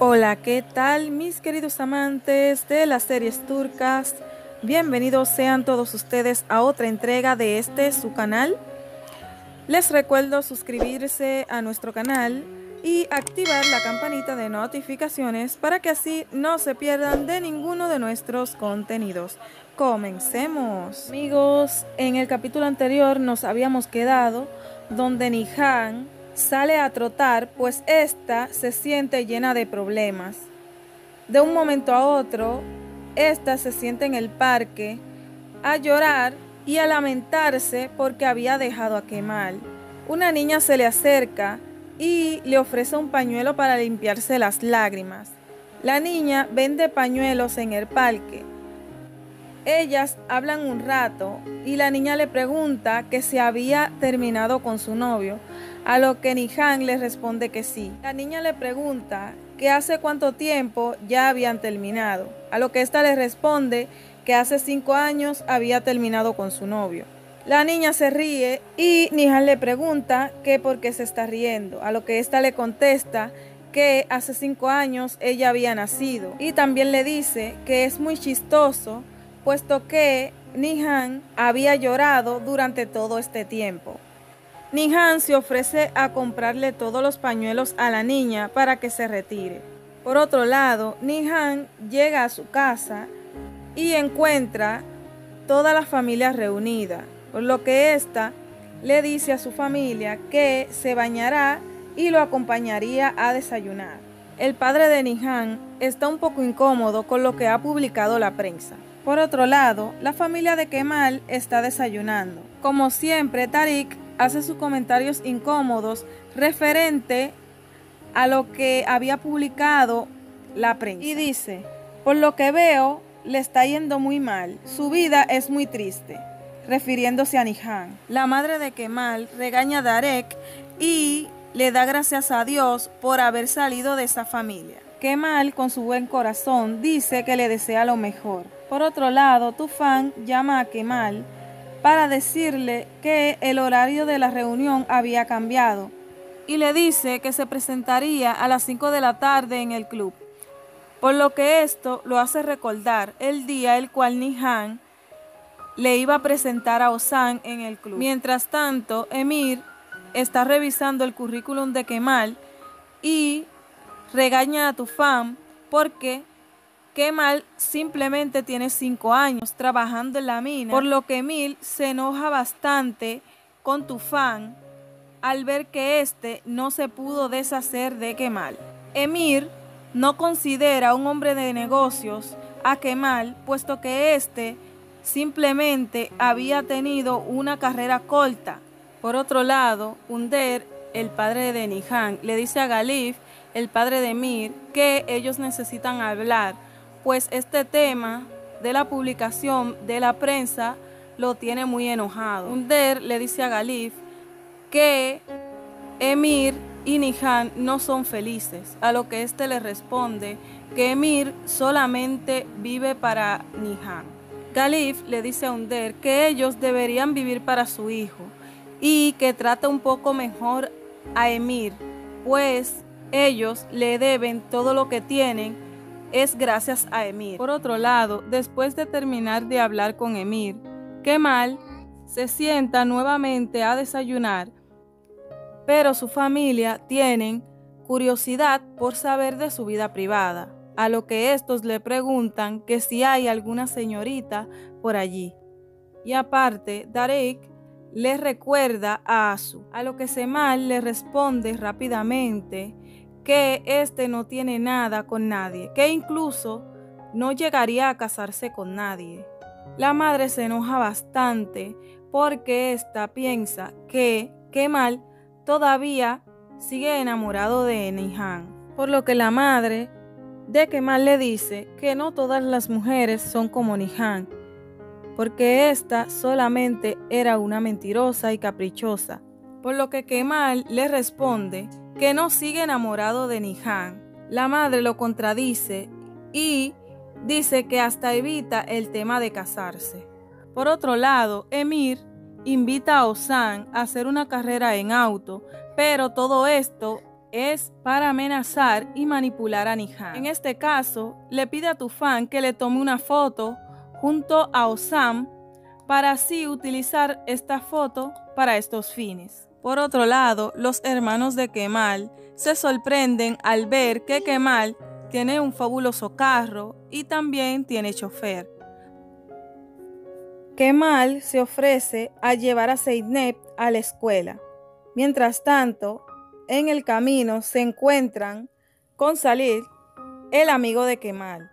Hola, ¿qué tal mis queridos amantes de las series turcas? Bienvenidos sean todos ustedes a otra entrega de este su canal. Les recuerdo suscribirse a nuestro canal y activar la campanita de notificaciones para que así no se pierdan de ninguno de nuestros contenidos. ¡Comencemos! Amigos, en el capítulo anterior nos habíamos quedado donde Nihan sale a trotar, pues esta se siente llena de problemas. De un momento a otro, esta se siente en el parque a llorar y a lamentarse porque había dejado a Kemal. Una niña se le acerca y le ofrece un pañuelo para limpiarse las lágrimas. La niña vende pañuelos en el parque. Ellas hablan un rato y la niña le pregunta que si había terminado con su novio, a lo que Nihan le responde que sí. La niña le pregunta que hace cuánto tiempo ya habían terminado, a lo que esta le responde que hace 5 años había terminado con su novio. La niña se ríe y Nihan le pregunta que por qué se está riendo, a lo que esta le contesta que hace 5 años ella había nacido, y también le dice que es muy chistoso puesto que Nihan había llorado durante todo este tiempo. Nihan se ofrece a comprarle todos los pañuelos a la niña para que se retire. Por otro lado, Nihan llega a su casa y encuentra toda la familia reunida, por lo que ésta le dice a su familia que se bañará y lo acompañaría a desayunar. El padre de Nihan está un poco incómodo con lo que ha publicado la prensa. Por otro lado, la familia de Kemal está desayunando. Como siempre, Tarık hace sus comentarios incómodos referente a lo que había publicado la prensa. Y dice, por lo que veo, le está yendo muy mal. Su vida es muy triste, refiriéndose a Nihan. La madre de Kemal regaña a Tarık y le da gracias a Dios por haber salido de esa familia. Kemal, con su buen corazón, dice que le desea lo mejor. Por otro lado, Tufan llama a Kemal para decirle que el horario de la reunión había cambiado y le dice que se presentaría a las 5 de la tarde en el club, por lo que esto lo hace recordar el día el cual Nihan le iba a presentar a Ozan en el club. Mientras tanto, Emir está revisando el currículum de Kemal y regaña a Tufan porque Kemal simplemente tiene 5 años trabajando en la mina, por lo que Emir se enoja bastante con Tufan al ver que este no se pudo deshacer de Kemal. Emir no considera un hombre de negocios a Kemal, puesto que este simplemente había tenido una carrera corta. Por otro lado, Hunder, el padre de Nihan, le dice a Galif, el padre de Emir, que ellos necesitan hablar, pues este tema de la publicación de la prensa lo tiene muy enojado. Hunder le dice a Galif que Emir y Nihan no son felices, a lo que este le responde que Emir solamente vive para Nihan. Galif le dice a Hunder que ellos deberían vivir para su hijo y que trata un poco mejor a Emir, pues ellos le deben todo lo que tienen, es gracias a Emir. Por otro lado, después de terminar de hablar con Emir, Kemal se sienta nuevamente a desayunar, pero su familia tienen curiosidad por saber de su vida privada, a lo que estos le preguntan que si hay alguna señorita por allí. Y aparte, Tarık les recuerda a Asu, a lo que Kemal le responde rápidamente que este no tiene nada con nadie, que incluso no llegaría a casarse con nadie. La madre se enoja bastante porque esta piensa que Kemal todavía sigue enamorado de Nihan, por lo que la madre de Kemal le dice que no todas las mujeres son como Nihan, porque esta solamente era una mentirosa y caprichosa, por lo que Kemal le responde que no sigue enamorado de Nihan. La madre lo contradice y dice que hasta evita el tema de casarse. Por otro lado, Emir invita a Ozan a hacer una carrera en auto, pero todo esto es para amenazar y manipular a Nihan. En este caso, le pide a Tufan que le tome una foto junto a Ozan para así utilizar esta foto para estos fines. Por otro lado, los hermanos de Kemal se sorprenden al ver que Kemal tiene un fabuloso carro y también tiene chofer. Kemal se ofrece a llevar a Zeynep a la escuela. Mientras tanto, en el camino se encuentran con Salil, el amigo de Kemal.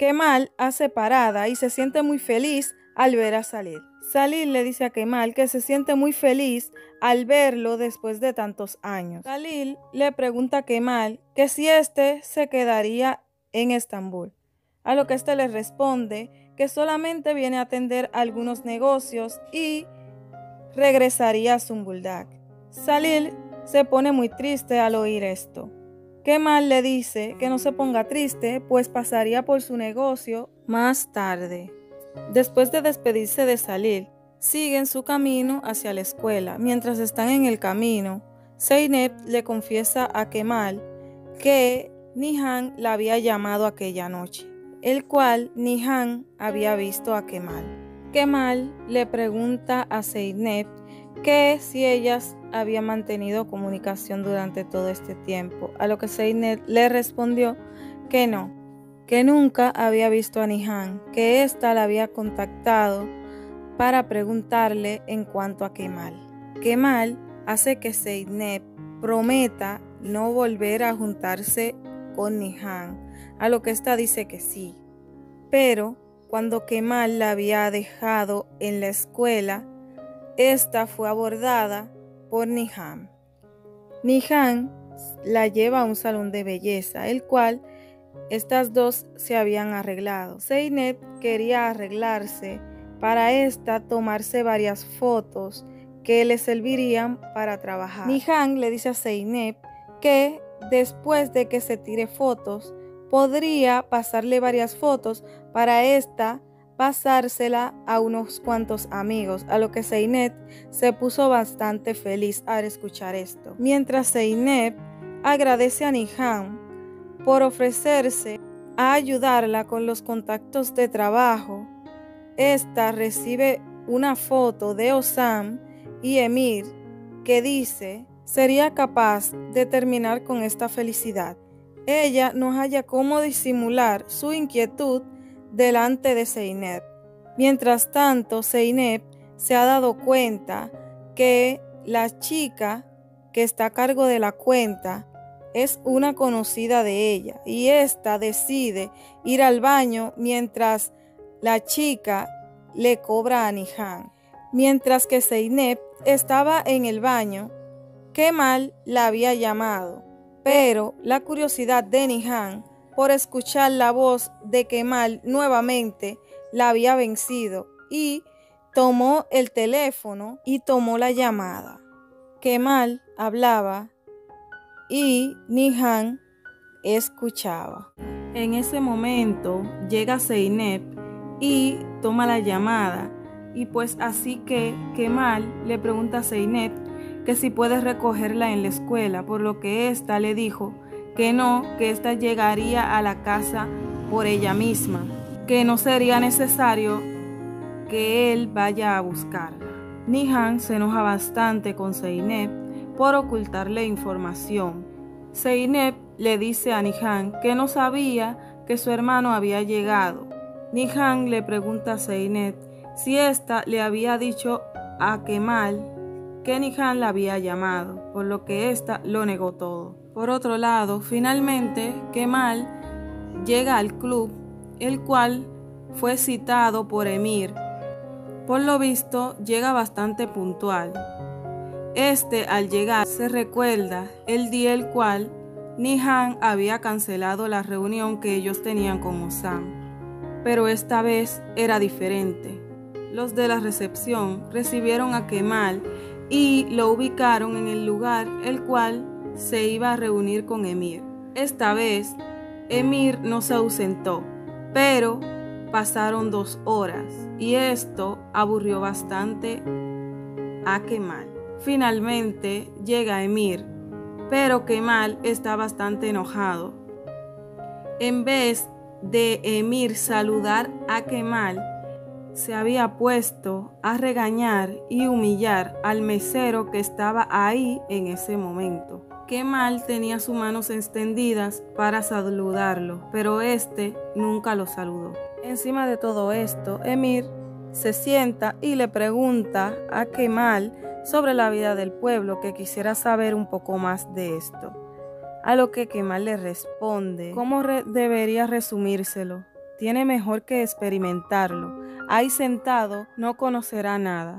Kemal hace parada y se siente muy feliz al ver a Salil. Salil le dice a Kemal que se siente muy feliz al verlo después de tantos años. Salil le pregunta a Kemal que si éste se quedaría en Estambul, a lo que éste le responde que solamente viene a atender algunos negocios y regresaría a Zonguldak. Salil se pone muy triste al oír esto. Kemal le dice que no se ponga triste, pues pasaría por su negocio más tarde. Después de despedirse de Salil, siguen su camino hacia la escuela. Mientras están en el camino, Zeynep le confiesa a Kemal que Nihan la había llamado aquella noche, el cual Nihan había visto a Kemal. Kemal le pregunta a Zeynep que si ellas habían mantenido comunicación durante todo este tiempo, a lo que Zeynep le respondió que no, que nunca había visto a Nihan, que ésta la había contactado para preguntarle en cuanto a Kemal. Kemal hace que Zeynep prometa no volver a juntarse con Nihan, a lo que ésta dice que sí. Pero cuando Kemal la había dejado en la escuela, ésta fue abordada por Nihan. Nihan la lleva a un salón de belleza, el cual estas dos se habían arreglado. Zeynep quería arreglarse para esta tomarse varias fotos que le servirían para trabajar. Nihan le dice a Zeynep que después de que se tire fotos, podría pasarle varias fotos para esta pasársela a unos cuantos amigos, a lo que Zeynep se puso bastante feliz al escuchar esto. Mientras Zeynep agradece a Nihan por ofrecerse a ayudarla con los contactos de trabajo, esta recibe una foto de Ozan y Emir que dice sería capaz de terminar con esta felicidad. Ella no halla cómo disimular su inquietud delante de Zeynep. Mientras tanto, Zeynep se ha dado cuenta que la chica que está a cargo de la cuenta es una conocida de ella, y ésta decide ir al baño mientras la chica le cobra a Nihan. Mientras que Zeynep estaba en el baño, Kemal la había llamado, pero la curiosidad de Nihan por escuchar la voz de Kemal nuevamente la había vencido y tomó el teléfono y tomó la llamada. Kemal hablaba y Nihan escuchaba. En ese momento llega Zeynep y toma la llamada, y pues así que Kemal le pregunta a Zeynep que si puede recogerla en la escuela, por lo que ésta le dijo que no, que ésta llegaría a la casa por ella misma, que no sería necesario que él vaya a buscarla. Nihan se enoja bastante con Zeynep por ocultarle información. Zeynep le dice a Nihan que no sabía que su hermano había llegado. Nihan le pregunta a Zeynep si ésta le había dicho a Kemal que Nihan la había llamado, por lo que ésta lo negó todo. Por otro lado, finalmente Kemal llega al club, el cual fue citado por Emir. Por lo visto, llega bastante puntual. Este, al llegar, se recuerda el día el cual Nihan había cancelado la reunión que ellos tenían con Ozan, pero esta vez era diferente. Los de la recepción recibieron a Kemal y lo ubicaron en el lugar el cual se iba a reunir con Emir. Esta vez Emir no se ausentó, pero pasaron 2 horas y esto aburrió bastante a Kemal. Finalmente llega Emir, pero Kemal está bastante enojado. En vez de Emir saludar a Kemal, se había puesto a regañar y humillar al mesero que estaba ahí en ese momento. Kemal tenía sus manos extendidas para saludarlo, pero este nunca lo saludó. Encima de todo esto, Emir se sienta y le pregunta a Kemal sobre la vida del pueblo, que quisiera saber un poco más de esto. A lo que Kemal le responde, ¿cómo debería resumírselo? Tiene mejor que experimentarlo. Ahí sentado no conocerá nada.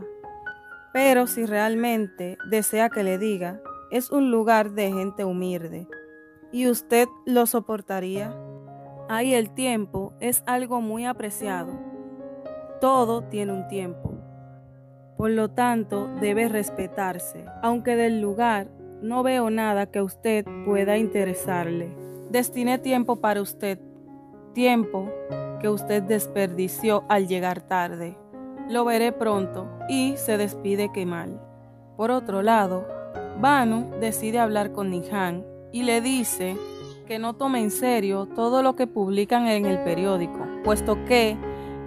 Pero si realmente desea que le diga, es un lugar de gente humilde. ¿Y usted lo soportaría? Ahí el tiempo es algo muy apreciado. Todo tiene un tiempo. Por lo tanto, debe respetarse. Aunque del lugar no veo nada que usted pueda interesarle. Destiné tiempo para usted. Tiempo que usted desperdició al llegar tarde. Lo veré pronto. Y se despide Kemal. Por otro lado, Banu decide hablar con Nihan y le dice que no tome en serio todo lo que publican en el periódico, puesto que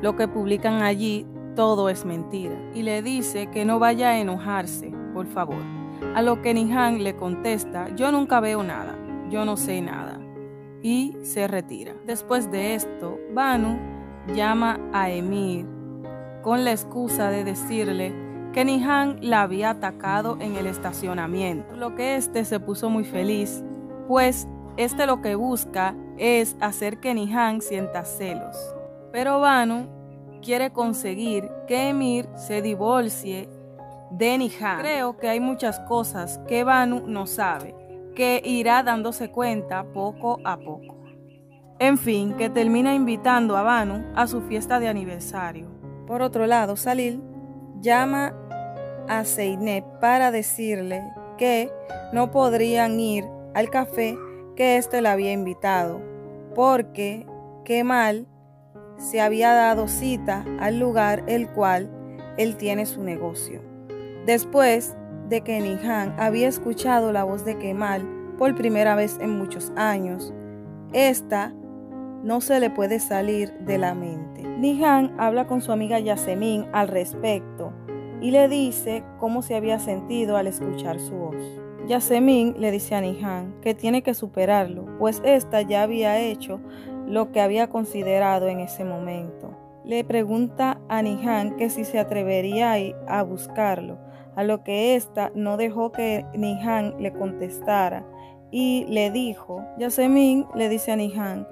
lo que publican allí todo es mentira, y le dice que no vaya a enojarse, por favor. A lo que Nihan le contesta, yo nunca veo nada, yo no sé nada, y se retira. Después de esto, Banu llama a Emir con la excusa de decirle que Nihan la había atacado en el estacionamiento, por lo que este se puso muy feliz, pues este lo que busca es hacer que Nihan sienta celos. Pero Banu quiere conseguir que Emir se divorcie de Nihan. Creo que hay muchas cosas que Banu no sabe, que irá dándose cuenta poco a poco. En fin, que termina invitando a Banu a su fiesta de aniversario. Por otro lado, Salil llama a Zeynep para decirle que no podrían ir al café que éste la había invitado, porque Kemal se había dado cita al lugar el cual él tiene su negocio. Después de que Nihan había escuchado la voz de Kemal por primera vez en muchos años, esta no se le puede salir de la mente. Nihan habla con su amiga Yasemin al respecto y le dice cómo se había sentido al escuchar su voz. Yasemin le dice a Nihan que tiene que superarlo, pues ésta ya había hecho lo que había considerado en ese momento. Le pregunta a Nihan que si se atrevería a buscarlo, a lo que ésta no dejó que Nihan le contestara y le dijo, Yasemin le dice a Nihan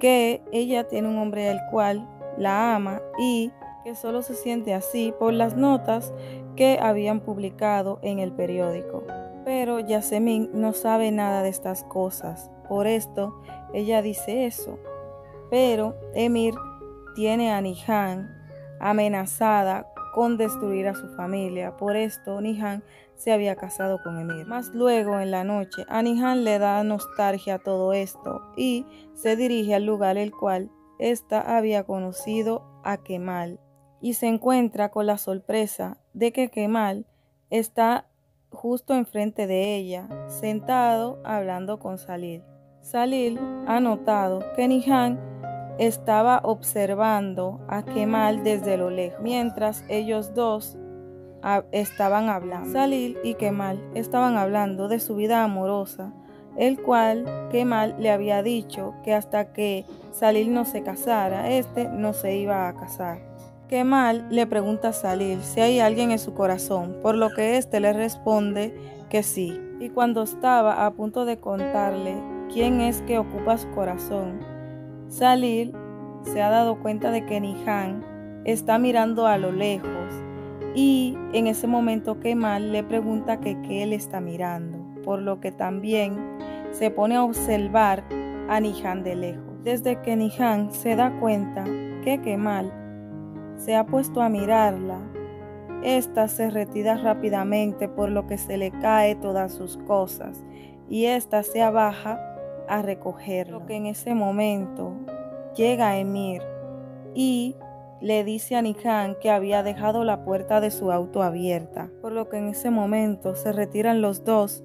que ella tiene un hombre al cual la ama y que solo se siente así por las notas que habían publicado en el periódico. Pero Yasemin no sabe nada de estas cosas, por esto ella dice eso. Pero Emir tiene a Nihan amenazada con destruir a su familia, por esto Nihan se había casado con Emir. Más luego en la noche a Nihan le da nostalgia todo esto y se dirige al lugar el cual ésta había conocido a Kemal y se encuentra con la sorpresa de que Kemal está justo enfrente de ella, sentado hablando con Salil. Salil ha notado que Nihan estaba observando a Kemal desde lo lejos, mientras ellos dos estaban hablando. Salil y Kemal estaban hablando de su vida amorosa, el cual Kemal le había dicho que hasta que Salil no se casara, este no se iba a casar. Kemal le pregunta a Salil si hay alguien en su corazón, por lo que este le responde que sí. Y cuando estaba a punto de contarle quién es que ocupa su corazón, Salil se ha dado cuenta de que Nihan está mirando a lo lejos y en ese momento Kemal le pregunta que qué él está mirando, por lo que también se pone a observar a Nihan de lejos. Desde que Nihan se da cuenta que Kemal se ha puesto a mirarla, esta se retira rápidamente, por lo que se le cae todas sus cosas y esta se abaja a recogerlo. Lo que en ese momento llega Emir y le dice a Nihan que había dejado la puerta de su auto abierta, por lo que en ese momento se retiran los dos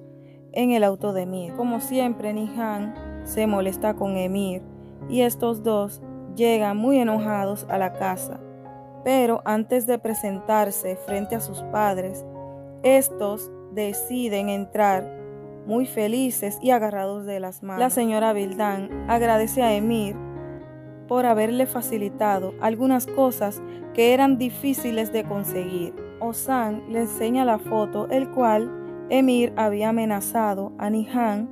en el auto de Emir. Como siempre, Nihan se molesta con Emir y estos dos llegan muy enojados a la casa. Pero antes de presentarse frente a sus padres, estos deciden entrar muy felices y agarrados de las manos. La señora Vildan agradece a Emir por haberle facilitado algunas cosas que eran difíciles de conseguir. Ozan le enseña la foto, el cual Emir había amenazado a Nihan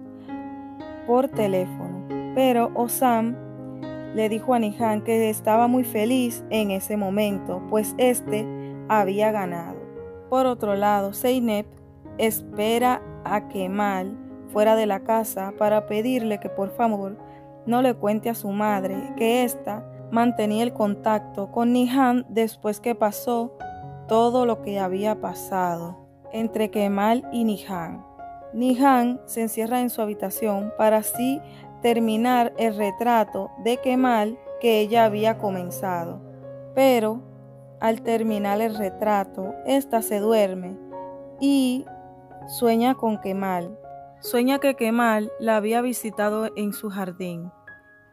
por teléfono, pero Ozan le dijo a Nihan que estaba muy feliz en ese momento, pues este había ganado. Por otro lado, Zeynep espera a Kemal fuera de la casa para pedirle que por favor no le cuente a su madre que ésta mantenía el contacto con Nihan después que pasó todo lo que había pasado entre Kemal y Nihan. Nihan se encierra en su habitación para así terminar el retrato de Kemal que ella había comenzado, pero al terminar el retrato, ésta se duerme y sueña con Kemal. Sueña que Kemal la había visitado en su jardín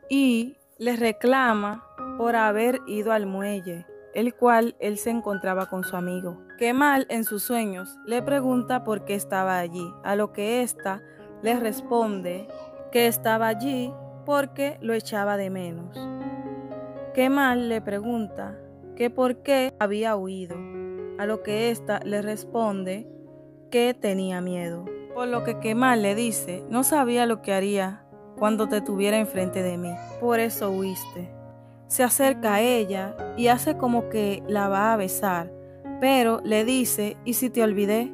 y le reclama por haber ido al muelle, el cual él se encontraba con su amigo. Kemal en sus sueños le pregunta por qué estaba allí, a lo que ésta le responde que estaba allí porque lo echaba de menos. Kemal le pregunta que por qué había huido, a lo que ésta le responde que tenía miedo, por lo que Kemal le dice: no sabía lo que haría cuando te tuviera enfrente de mí, por eso huiste. Se acerca a ella y hace como que la va a besar, pero le dice: ¿y si te olvidé?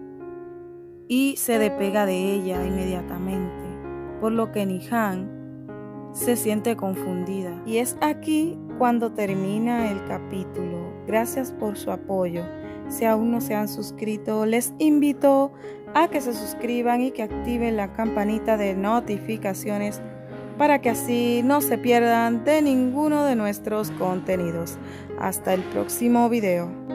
Y se despega de ella inmediatamente, por lo que Nihan se siente confundida. Y es aquí cuando termina el capítulo. Gracias por su apoyo. Si aún no se han suscrito, les invito a que se suscriban y que activen la campanita de notificaciones para que así no se pierdan de ninguno de nuestros contenidos. Hasta el próximo video.